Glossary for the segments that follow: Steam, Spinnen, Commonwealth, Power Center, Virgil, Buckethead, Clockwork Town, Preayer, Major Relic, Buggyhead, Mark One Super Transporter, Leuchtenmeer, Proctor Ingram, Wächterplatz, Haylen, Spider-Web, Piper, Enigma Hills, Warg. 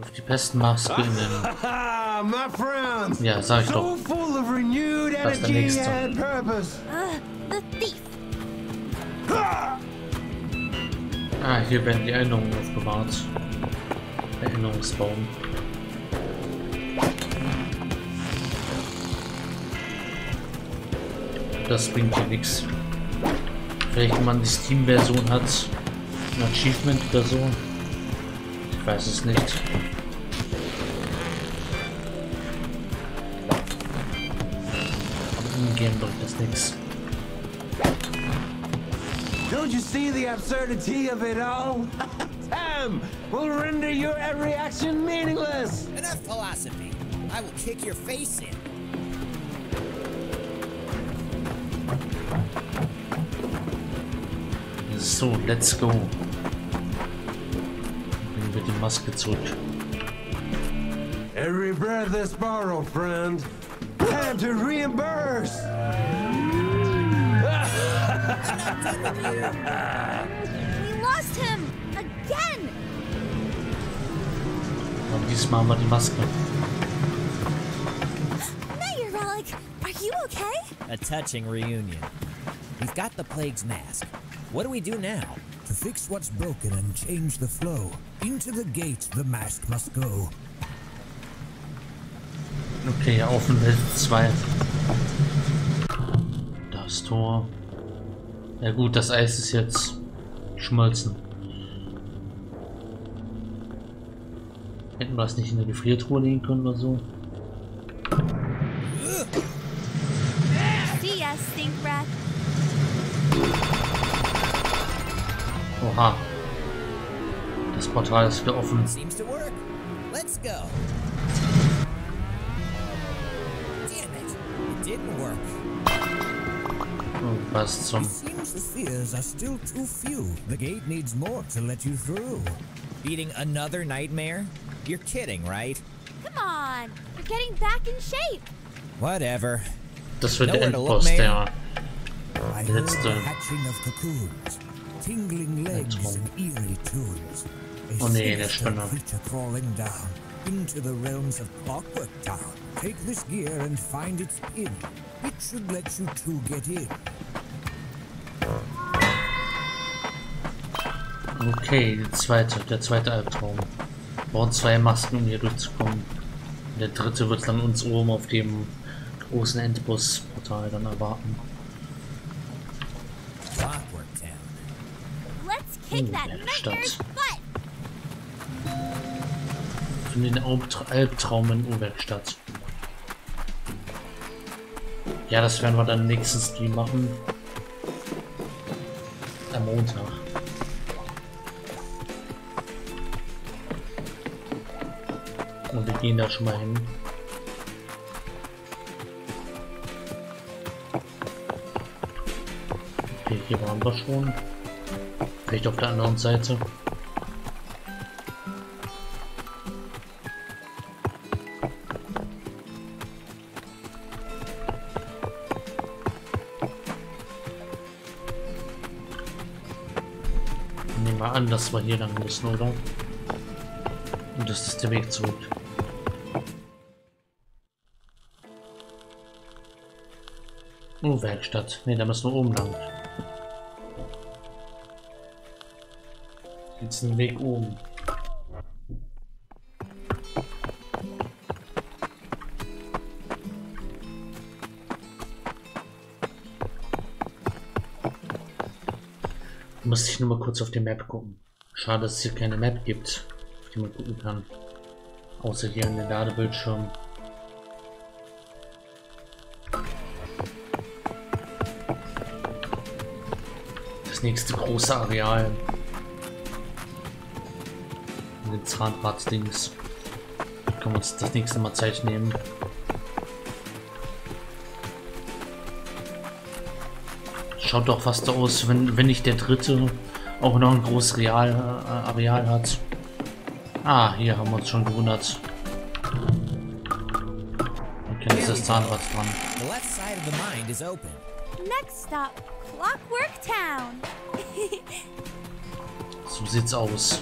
Auf die besten Maßspielen. My friends. Ja, sag ich doch. Das ist der nächste. Ah, hier werden die Erinnerungen aufbewahrt. Erinnerungsbaum. Das bringt mir nichts. Vielleicht, wenn man die Steam-Version hat, eine Achievement oder so. Ich weiß es nicht. Aber im Game bringt das nichts. Don't you see the absurdity of it all? Time will render your every action meaningless. Enough philosophy. I will kick your face in. So, let's go. Bringen wir die Maske zurück. Every breath is borrowed, friend. Time to reimburse. We lost him again. Und diesmal haben wir die Maske. Major Relic, are you okay? A touching reunion. We've got the plague's mask. What do we do now? To fix what's broken and change the flow. Into the gate the mask must go. Okay, auf in Welt 2. Das Tor. Ja gut, das Eis ist jetzt geschmolzen. Hätten wir es nicht in der Gefriertruhe legen können oder so? Oha. Das Portal ist wieder offen. Oh, was zum... Beating another nightmare? You're kidding, right? Come on, we're getting back in shape. Whatever. Das wird der Endboss, der letzte. Tingling legs and eerie tunes. Oh nee, der Spinner. Crawling down into the realms of Clockwork Town. Take this gear and find its pin. It should let you two get in. Okay, der zweite Albtraum. Wir brauchen zwei Masken, um hier durchzukommen. Der dritte wird dann uns oben auf dem großen Endboss-Portal dann erwarten. Von den Albtraum in Uhrwerkstatt. Ja, das werden wir dann im nächsten Stream machen. Am Montag. Und wir gehen da schon mal hin. Okay, hier waren wir schon. Vielleicht auf der anderen Seite. Nehmen wir an, dass wir hier lang müssen, oder? Und das ist der Weg zurück. Oh, Werkstatt. Ne, da müssen wir oben lang. Jetzt einen Weg oben. Muss ich nur mal kurz auf die Map gucken. Schade, dass es hier keine Map gibt, auf die man gucken kann. Außer hier in den Ladebildschirmen. Das nächste große Areal. Zahnrad-Dings. Können wir uns das nächste Mal Zeit nehmen. Schaut doch fast so aus, wenn nicht der dritte auch noch ein großes Areal hat. Ah, hier haben wir uns schon gewundert. Okay, ist das Zahnrad dran. So sieht's aus.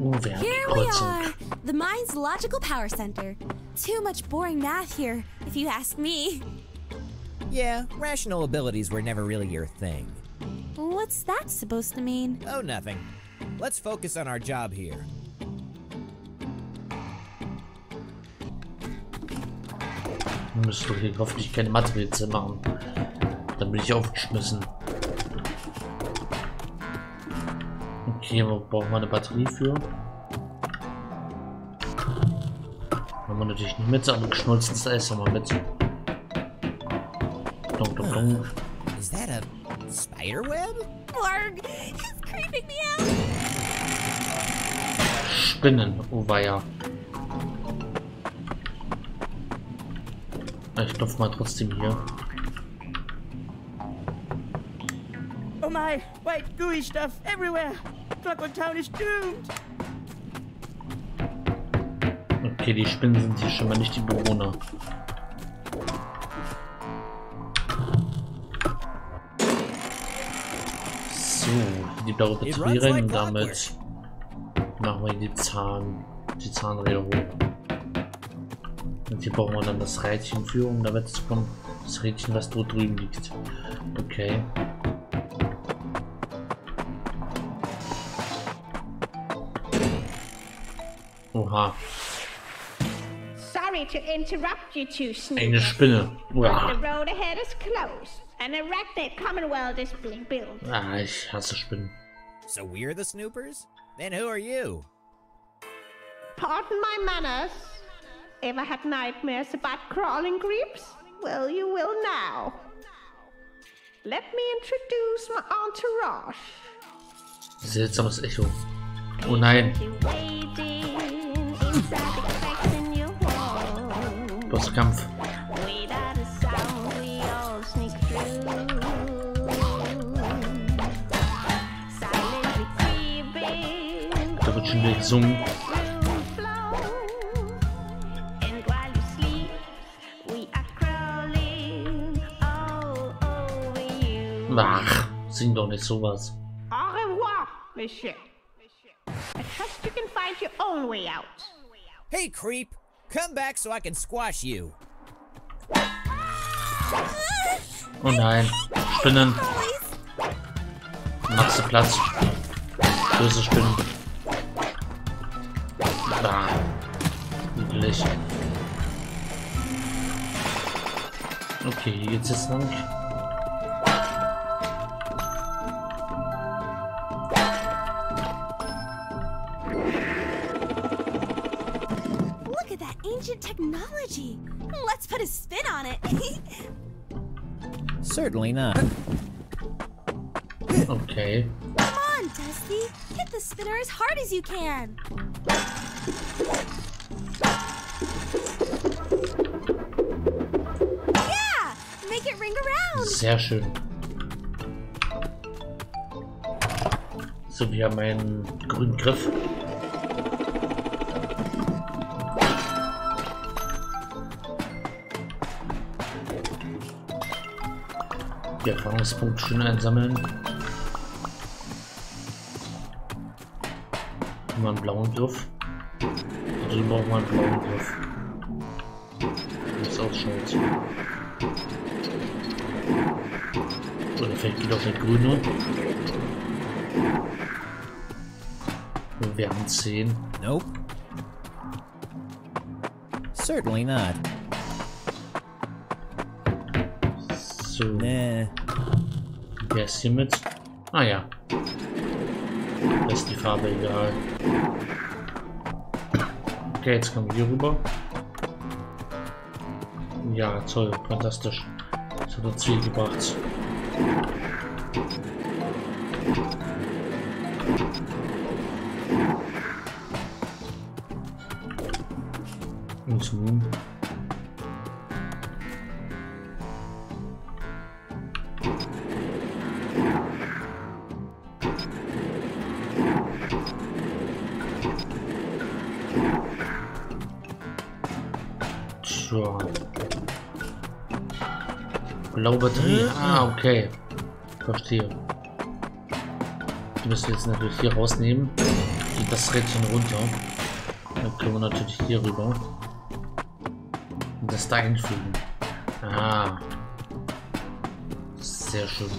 Ooh, there we are! The mind's logical power center. Too much boring math here, if you ask me. Yeah, rational abilities were never really your thing. What's that supposed to mean? Oh, nothing. Let's focus on our job here. Ich muss hoffentlich keine Mathewitze machen. Dann bin ich aufgeschmissen. Okay, wo brauchen wir eine Batterie für? Haben wir natürlich nicht mit, so angeschnulzen, da ist ja mal mit. Dong, dong, dong. Is that a Spider-Web? Warg, he's creeping me out. Spinnen, oh weia. Ich klopfe mal trotzdem hier. Oh my, white gooey stuff everywhere. Clockwork Town is doomed. Okay, die Spinnen sind hier schon mal nicht die Bewohner. So, die blaue Batterie rein und damit machen wir die Zahnräder hoch. Und hier brauchen wir dann das Rädchen für, um da wegzukommen. Das Rädchen, was dort drüben liegt. Okay. Oha. Sorry to interrupt you two, Sneaker. Eine Spinne. Uah. Ah, ich hasse Spinnen. So we're the Snoopers? Then who are you? Pardon my manners. Ever had nightmares about crawling creeps? Well, you will now. Let me introduce my entourage. Seltsames Echo. Oh nein. Bosskampf. Da wird schon wieder gesungen. Ach, sing doch nicht sowas. Au revoir, Monsieur. I trust you can find your own way out. Hey, creep, come back so I can squash you. Oh nein, Spinnen. Machst du Platz. Böse Spinnen. Ah, üblich. Okay, hier geht's jetzt lang. Technology. Let's put a spin on it. Certainly not. Okay. Come on, Dusty. Hit the spinner as hard as you can. Yeah! Make it ring around. Sehr schön. So, wir haben einen grünen Griff. Erfahrungspunkt schön einsammeln. Mal einen blauen Griff. Hier brauchen wir einen blauen Griff. Jetzt auch schnell zu. Oder vielleicht geht auch der grüne. Und wir haben 10. Nope. Certainly not. So. Nee. Der ist hier mit. Ah ja. Da ist die Farbe egal. Okay, jetzt kommen wir hier rüber. Ja, toll, fantastisch. Das hat uns viel gebracht. Und nun. Blaue Batterie. Ah, okay. Verstehe. Die müssen wir jetzt natürlich hier rausnehmen. geht das Rädchen runter. Dann können wir natürlich hier rüber. Und das dahin fliegen. Aha. Sehr schön.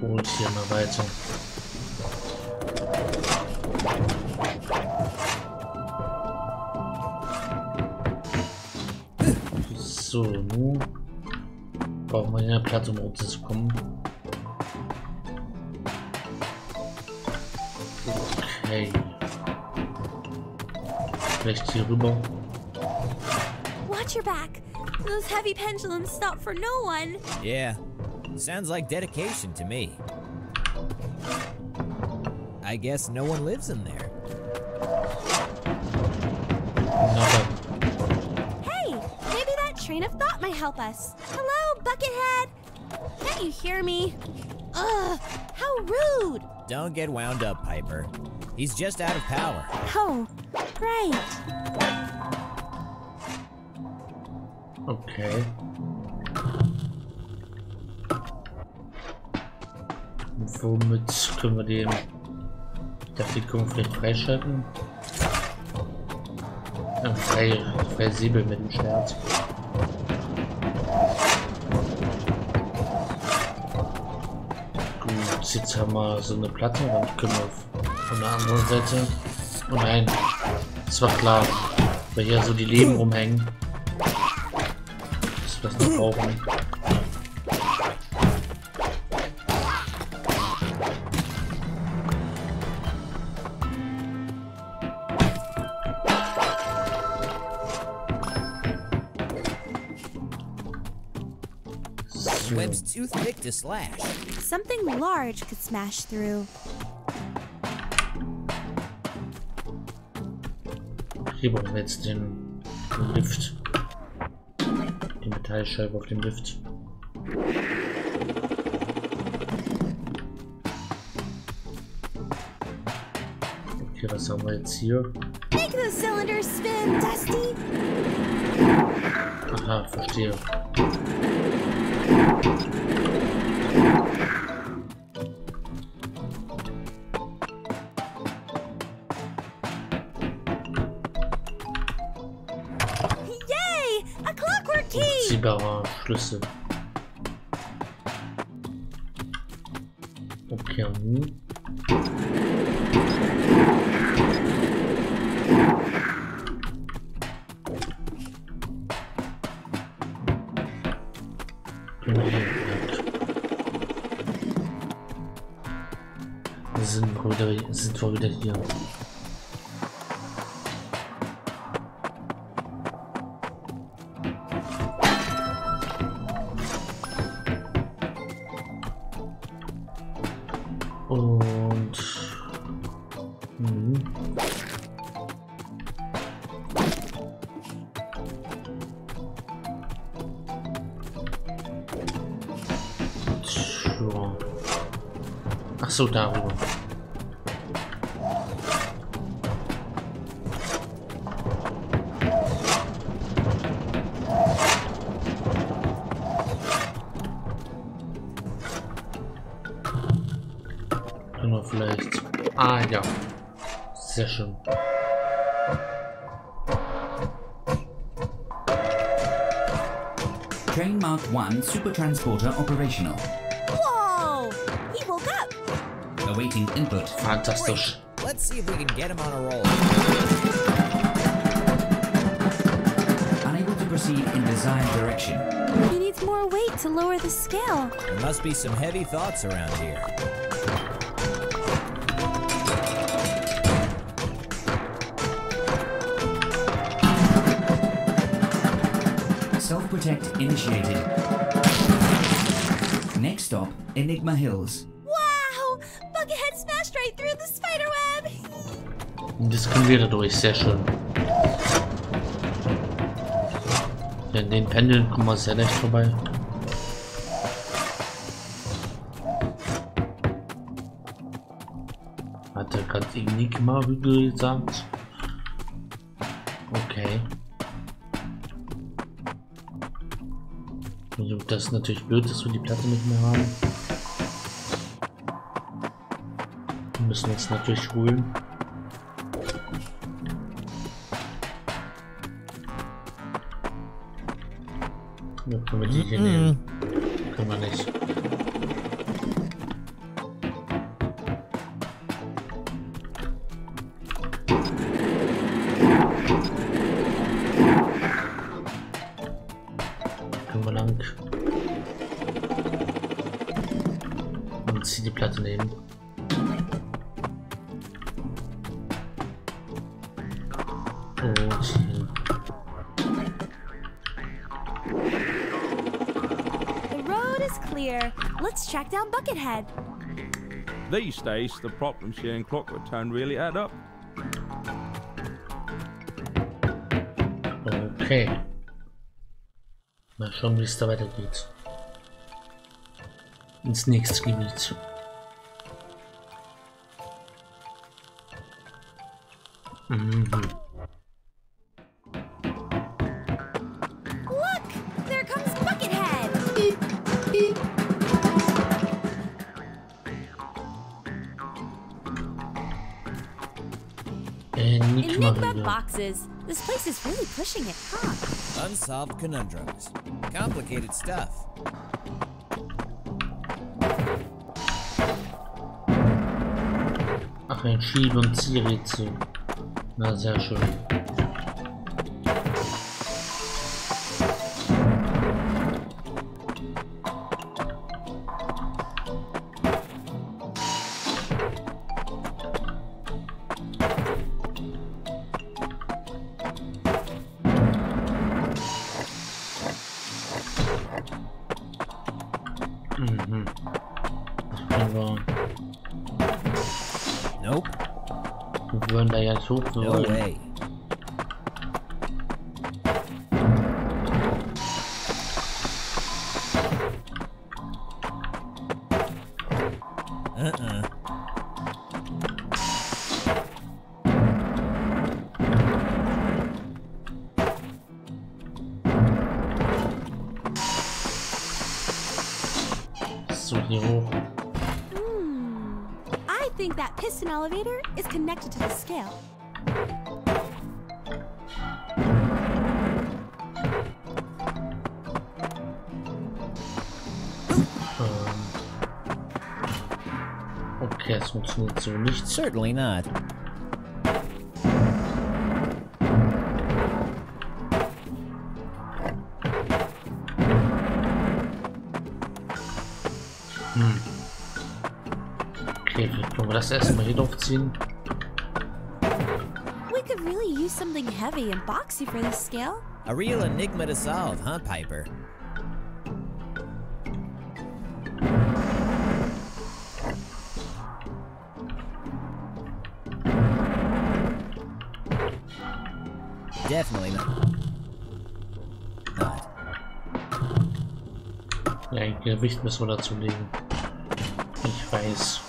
Holt hier mal weiter. So, nun brauchen wir hier eine Platte, um runterzukommen. Okay. Vielleicht hier rüber. Watch your back. Those heavy pendulums stop for no one. Yeah. Sounds like dedication to me. I guess no one lives in there. Hey, maybe that train of thought might help us. Hello, Buckethead. Can't you hear me? Ugh, how rude. Don't get wound up, Piper. He's just out of power. Oh, right. Okay. Womit können wir den Grafikum vielleicht freischalten? Frei Säbel mit dem Schwert. Gut, jetzt haben wir so eine Platte, dann können wir von der anderen Seite. Oh nein, das war klar, weil hier so die Leben rumhängen. Dass wir das nicht brauchen. Web's too thick to slash. Something large could smash through. Hier brauchen wir jetzt den Lift. Die Metallscheibe auf dem Lift. Okay, was haben wir jetzt hier? Make the cylinder spin, Dusty. Aha, verstehe. Yay! A clockwork key! Ziehbarer Schlüssel. Okay. Sind wir wieder hier. Und... Sure. Ach so, darüber. Vielleicht. Ah ja. Sehr schön. Train Mark One Super Transporter operational. Whoa! He woke up. Awaiting input. Fantastisch. Let's see if we can get him on a roll. Unable to proceed in desired direction. He needs more weight to lower the scale. There must be some heavy thoughts around here. Self-protect initiated. Next stop, Enigma Hills. Wow! Buggyhead smashed right through the Spider-Web! Das können wir dadurch, sehr schön. Denn den Pendeln kommen wir sehr leicht vorbei. Hat er gerade Enigma gesagt? Okay. Das ist natürlich blöd, dass wir die Platte nicht mehr haben. Wir müssen uns natürlich holen. Ja, können wir die hier nehmen? Können wir nicht. Track down Buckethead. These days, the problems here in Clockwork Town really add up. Okay. Mal schauen, wie es da weitergeht. Ins nächste Gebiet. Boxes. This place is really pushing it, huh? Unsolved conundrums. Complicated stuff. Ach, ein Schieb- und Zielrätsel. Na, sehr schön. No way. So I think that piston elevator is connected to the scale. Certainly not. Okay, können wir das erstmal hier draufziehen? We could really use something heavy and boxy for this scale. A real enigma to solve, huh, Piper? Definitely not. Ja, ein Gewicht müssen wir dazu legen. Ich weiß.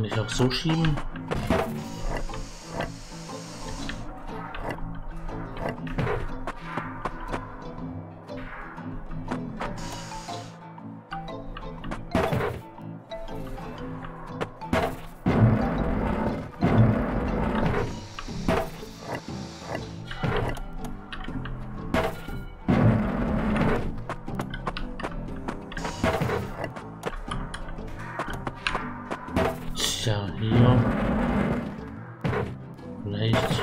Nicht auch so schieben. down here. Vielleicht.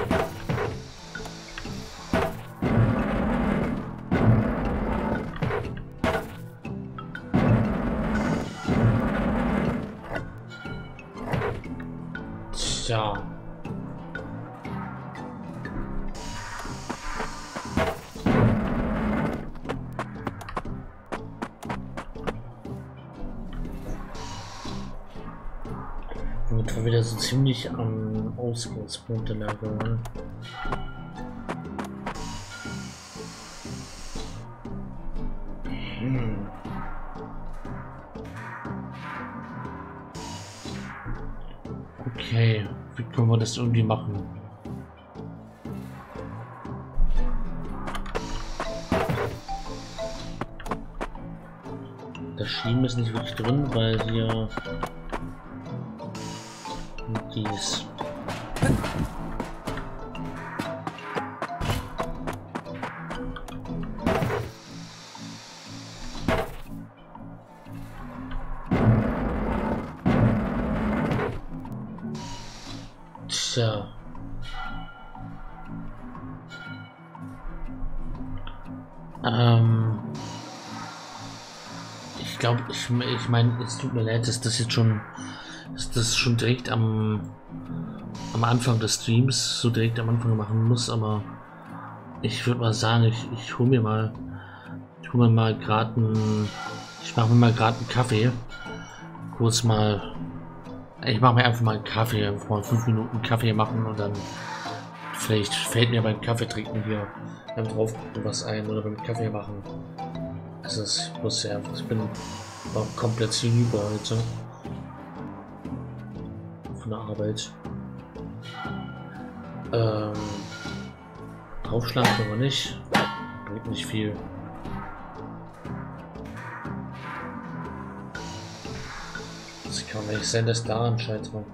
So. Damit wir wieder so ziemlich am Ausgangspunkt der Lage waren. Okay, wie können wir das irgendwie machen? Das Schienen ist nicht wirklich drin, weil hier dies. So. Ich glaube, ich meine, es tut mir leid, dass das jetzt schon direkt am Anfang des Streams, so direkt am Anfang machen muss, aber ich würde mal sagen, ich hole mir mal gerade einen, ich mache mir mal gerade einen Kaffee, kurz mal, ich mache mir einfach mal einen Kaffee, vor 5 Minuten Kaffee machen und dann vielleicht fällt mir beim Kaffee trinken hier beim drauf was ein oder beim Kaffee machen. Also ich muss ja, ich bin auch komplett hinüber heute. Arbeit. Draufschlagen können wir nicht. Bringt nicht viel. Das kann nicht sein, dass daran scheitern.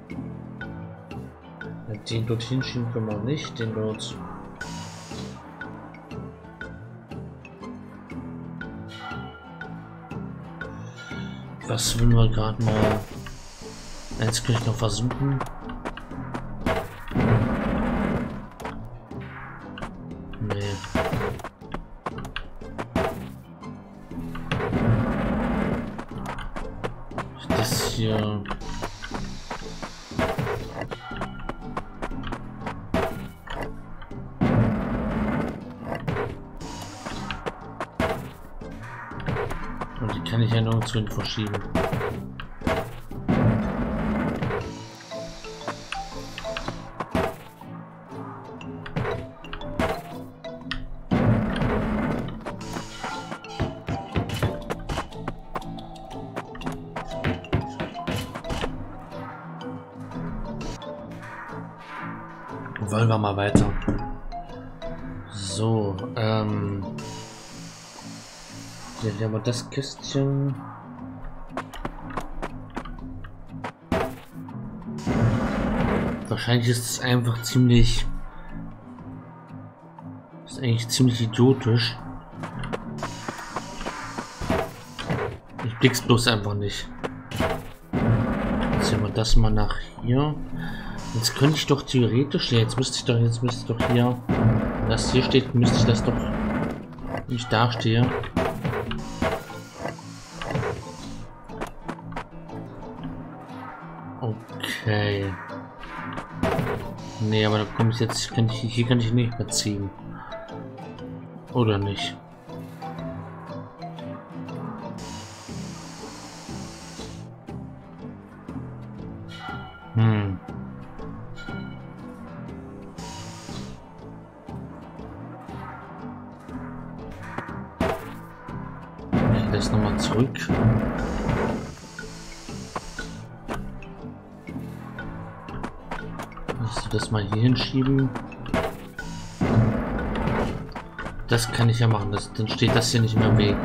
Den dorthin schieben können wir nicht, den dort. Was will man gerade mal? Jetzt kann ich noch versuchen. Nee. Das hier. Und die kann ich ja nirgends hin verschieben. Wollen wir mal weiter. So, hier haben wir das Kistchen. Wahrscheinlich ist es einfach ziemlich. Ist eigentlich ziemlich idiotisch. Ich blick's bloß einfach nicht. Jetzt sehen wir das mal nach hier. Jetzt könnte ich doch theoretisch, ja, jetzt müsste ich doch hier, wenn das hier steht, müsste ich das doch, wenn ich da stehe. Okay. Nee, aber da komme ich jetzt, hier kann ich nicht mehr ziehen. Oder nicht? Jetzt nochmal zurück. Lass du das mal hier hinschieben. Das kann ich ja machen, dann steht das hier nicht mehr im Weg.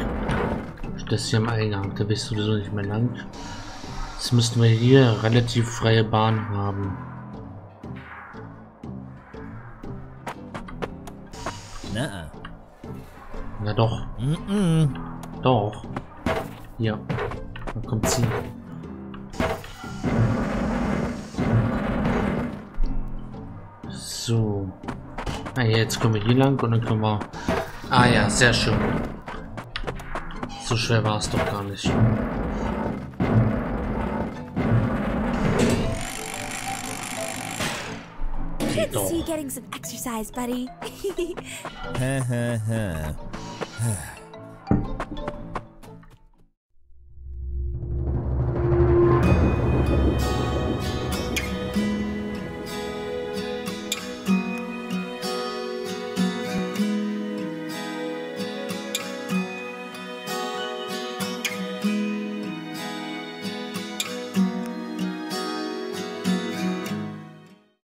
Das hier im Eingang, da bist du sowieso nicht mehr lang. Jetzt müssten wir hier relativ freie Bahn haben. Na, na doch. Doch. Hier. Dann kommt sie. So. Ah ja, jetzt kommen wir hier lang und dann können wir... Ah ja, sehr schön. So schwer war es doch gar nicht. Good to see you getting some exercise, buddy.